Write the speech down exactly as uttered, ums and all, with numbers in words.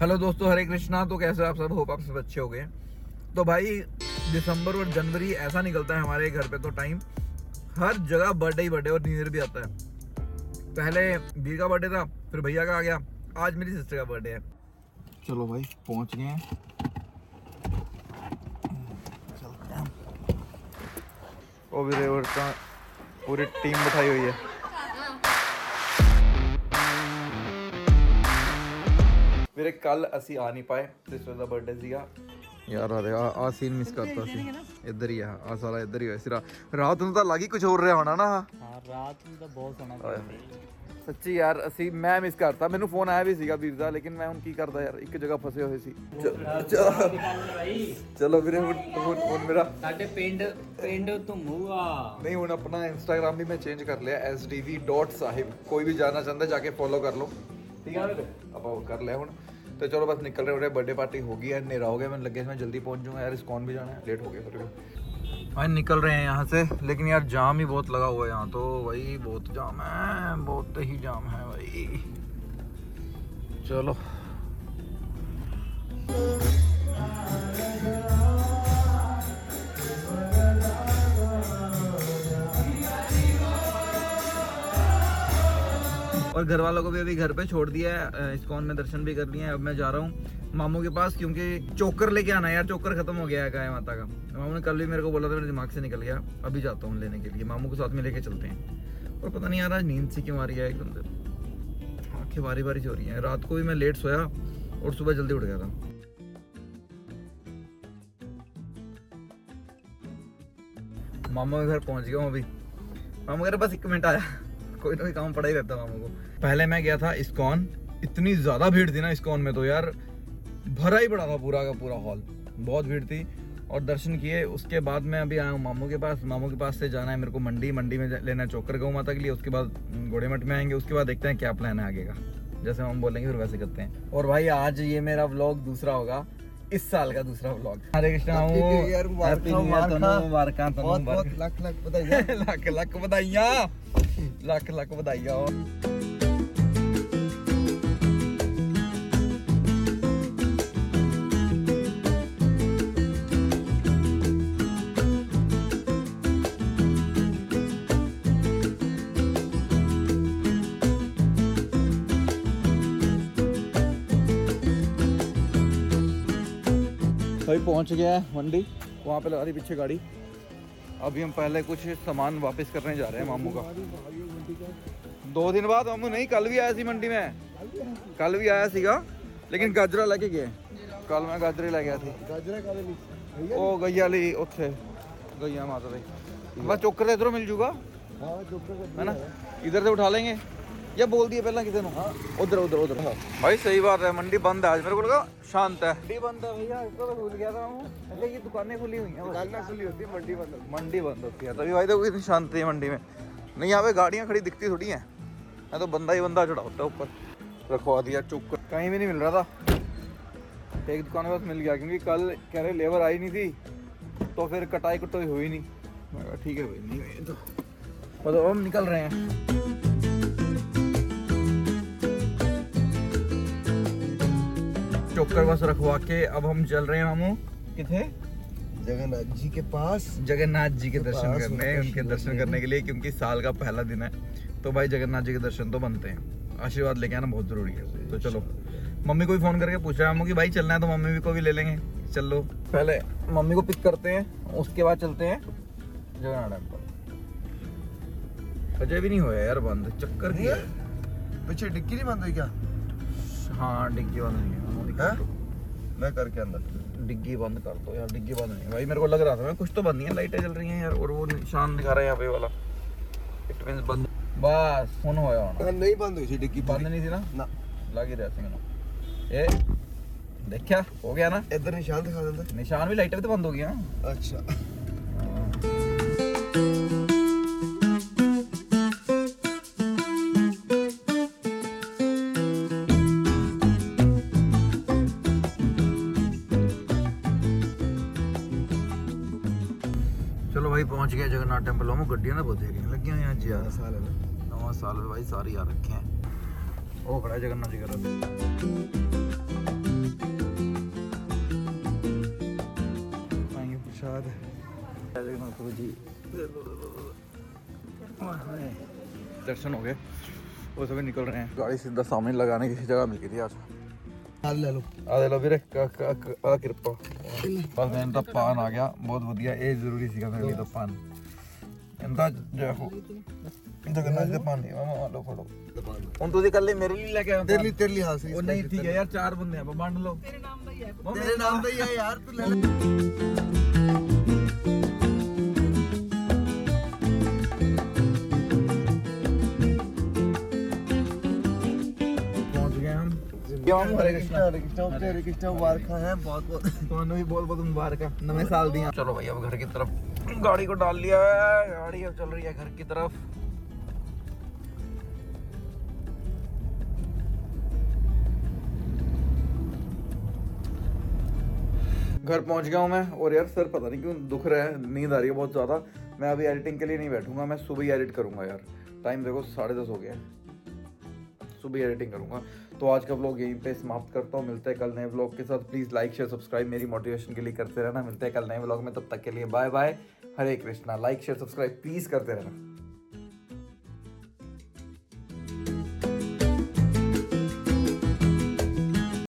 Hello दोस्तों, हरे कृष्णा। तो कैसे आप सब? होप आप सब अच्छे हो गए। तो भाई दिसंबर और जनवरी ऐसा निकलता है हमारे घर पे, तो टाइम हर जगह बर्थडे ही बर्थडे और न्यू ईयर भी आता है। पहले बीर का बर्थडे था, फिर भैया का आ गया, आज मेरी सिस्टर का बर्थडे है। चलो भाई पहुंच गए हैं। पूरी टीम बिठाई हुई है। मेरे कल असी आ नहीं पाए, सिस्टर का बर्थडे सीगा यार। आ देखा आ सीन मिस करता सी। इधर ही है आ सारा, इधर ही है सिरा। रात ਨੂੰ ਤਾਂ ਲੱਗੀ ਕੁਝ ਹੋਰ ਰਿਹਾ ਹੋਣਾ ਨਾ। ਹਾਂ ਰਾਤ ਨੂੰ ਤਾਂ ਬਹੁਤ ਸੋਣਾ ਪਿਆ ਸੱਚੀ ਯਾਰ। ਅਸੀਂ ਮੈਂ ਮਿਸ ਕਰਤਾ, ਮੈਨੂੰ ਫੋਨ ਆਇਆ ਵੀ ਸੀਗਾ ਵੀਰ ਦਾ, ਲੇਕਿਨ ਮੈਂ ਹੁਣ ਕੀ ਕਰਦਾ ਯਾਰ, ਇੱਕ ਜਗ੍ਹਾ ਫਸੇ ਹੋਏ ਸੀ। ਚਲੋ ਵੀਰੇ ਹੁਣ ਹੁਣ ਮੇਰਾ ਸਾਡੇ ਪਿੰਡ ਪਿੰਡ ਧੁੰਮੂਗਾ ਨਹੀਂ। ਹੁਣ ਆਪਣਾ ਇੰਸਟਾਗ੍ਰam ਵੀ ਮੈਂ ਚੇਂਜ ਕਰ ਲਿਆ S D V dot Sahib. ਕੋਈ ਵੀ ਜਾਣਾ ਚਾਹੁੰਦਾ ਜਾ ਕੇ ਫੋਲੋ कर लो। ठीक है अब कर लिया हूँ तो चलो बस निकल रहे। बर्थडे पार्टी होगी यार, नेरा हो गया। मैंने लगे मैं जल्दी पहुँच जाऊँगा यार, इस्कॉन भी जाना है, लेट हो गया फिर भी। भाई निकल रहे हैं यहाँ से, लेकिन यार जाम ही बहुत लगा हुआ है यहाँ तो। भाई बहुत जाम है, बहुत ही जाम है भाई। चलो और घर वालों को भी अभी घर पे छोड़ दिया है। इस्कॉन में दर्शन भी कर लिए हैं। अब मैं जा रहा हूँ मामू के पास, क्योंकि चोकर लेके आना यार। चोकर खत्म हो गया है गाय माता का। मामू ने कल भी मेरे को बोला था, मेरे दिमाग से निकल गया। अभी जाता हूँ लेने के लिए, मामू के साथ में लेके चलते हैं। और पता नहीं यार आज नींद सी क्यों आ रही है एकदम से, आँखें बारी बारी हो रही हैं। रात को भी मैं लेट सोया और सुबह जल्दी उठ गया था। मामू के घर पहुँच गया हूँ अभी। मामू के बस एक मिनट आया, कोई ना कोई काम पड़ा ही रहता मामू को। पहले मैं गया था इस्कॉन, इतनी ज्यादा भीड़ थी ना इस्कॉन में तो यार, भरा ही पड़ा था पूरा का पूरा हॉल, बहुत भीड़ थी। और दर्शन किए, उसके बाद मैं अभी आया हूँ मामू के पास। मामू के पास से जाना है मेरे को मंडी, मंडी में लेना है चोकर गौ माता के लिए। उसके बाद घोड़ेमठ में आएंगे, उसके बाद देखते हैं क्या प्लान है आगे का। जैसे हम बोलेंगे फिर वैसे करते हैं। और भाई आज ये मेरा व्लॉग दूसरा होगा, इस साल का दूसरा व्लॉग। हरे कृष्णा, लाख लाख बधाइयाँ, लाख लाख बधाइया। भाई पहुंच गया है मंडी, वहां पे लगा दी पीछे गाड़ी। अभी हम पहले कुछ सामान वापस करने जा रहे हैं मामू का। दो दिन बाद मामू नहीं, कल भी आया सी मंडी में, कल भी आया सीगा, लेकिन गाजरा लेके गए। कल मैं गाजरे ले गया थी, ओ गैया ली उथे गैया माता भाई। बस चोकर इधरों मिल जूगा है ना, इधर से उठा लेंगे। या बोल दिए पहला किसी ने उधर उधर उधर। भाई सही बात है, मंडी बंद है आज, मेरे को लगा शांत है। मंडी बंद है भैया, इसको तो भूल गया था मैं। पहले की दुकानें खुली हुई हैं, दुकानें खुली होती है, मंडी बंद होती है। मंडी बंद होती है तभी भाई देखो कितनी शांति है मंडी में। नहीं यहाँ पे गाड़ियाँ खड़ी दिखती थोड़ी हैं, मैं तो बंदा ही बंदा चढ़ा होता है ऊपर। रखवा दिया चुप, कहीं भी नहीं मिल रहा था। एक दुकान के पास मिल गया, क्योंकि कल कह रहे लेबर आई नहीं थी, तो फिर कटाई कटोई हुई नहीं। मैं कहा ठीक है भाई, नहीं तो मतलब हम निकल रहे हैं। चोकर बस रखवा के अब हम चल रहे हैं मामू किथे? जगन्नाथ जी के पास। जगन्नाथ जी के दर्शन करने, उनके दर्शन करने के लिए, क्योंकि साल का पहला दिन है तो भाई जगन्नाथ जी के दर्शन तो बनते हैं। आशीर्वाद लेके आना बहुत जरूरी है। तो चलो मम्मी को भी फोन करके पूछ रहा है मामू कि भाई चलना है, तो मम्मी को भी ले लेंगे। चलो पहले मम्मी को पिक करते हैं, उसके बाद चलते हैं जगन्नाथ टेम्पल। अजय भी नहीं हुआ यार बंद, चक्कर क्या है? पीछे डिक्की नहीं बंद हुई क्या? हाँ डिग्गी बंद नहीं है, मैं करके अंदर। डिग्गी बंद कर दो यार, डिग्गी बंद नहीं। भाई मेरे को लग रहा था मैं कुछ तो बंद नहीं है, लाइटें जल रही हैं यार, और वो निशान दिखा रहा है यहाँ पे वाला, इट मींस बंद। बस फोन होया होना, नहीं बंद हुई थी डिग्गी, बंद नहीं थी ना ना लग ही रहा था ना। ए देखा हो गया ना, इधर निशान दिखा देता, निशान भी लाइटें भी तो बंद हो गई। अच्छा पहुंच गया जगन्नाथ टेम्पल। हम गड्डियां ना बहुत देर लगी हुई हैं जी यार, साल है ना नवा साल भाई, सारी आ रखे हैं। वो खड़ा जगन्नाथ जी का। महाप्रभु जी दर्शन हो गए, वो सभी निकल रहे हैं। गाड़ी सीधा सामने लगाने की जगह मिल गई थी आज। ले लो ले लो वीरे कृपा बस। इनका पान आ गया, बहुत वधिया। ये जरूरी सीगा मेरे लिए तो पान। इनका देखो जगन्नाथ का पान है मामा, लो फोड़ो हूं। तुझे कल मेरे लिए लेके आया, तेरे लिए तेरे लिए हां। वो नहीं ठीक है यार, चार बंदे हैं, बांट लो। तेरे नाम का ही है, तेरे नाम का ही है यार, तू ले ले। हरे कृष्णा हरे कृष्णा हरे कृष्णा मुबारक है, बहुत बहुत तुम्हें भी बहुत बहुत मुबारक है, नवे साल दिया। चलो भाई अब घर की तरफ गाड़ी को डाल लिया है, गाड़ी अब चल रही है घर की तरफ। घर पहुंच गया हूं मैं, और यार सर पता नहीं क्यों दुख रहा है, नींद आ रही है बहुत ज्यादा। मैं अभी एडिटिंग के लिए नहीं बैठूंगा, मैं सुबह एडिट करूंगा यार। टाइम देखो साढ़े दस हो गया है, सुबह एडिटिंग करूंगा। तो आज का व्लॉग यहीं पे समाप्त करता हूँ, मिलते हैं कल नए व्लॉग के साथ। प्लीज़ लाइक शेयर सब्सक्राइब मेरी मोटिवेशन के लिए करते रहना। मिलते हैं कल नए व्लॉग में, तब तक के लिए bye bye. Hare Krishna. Like share subscribe please करते रहना।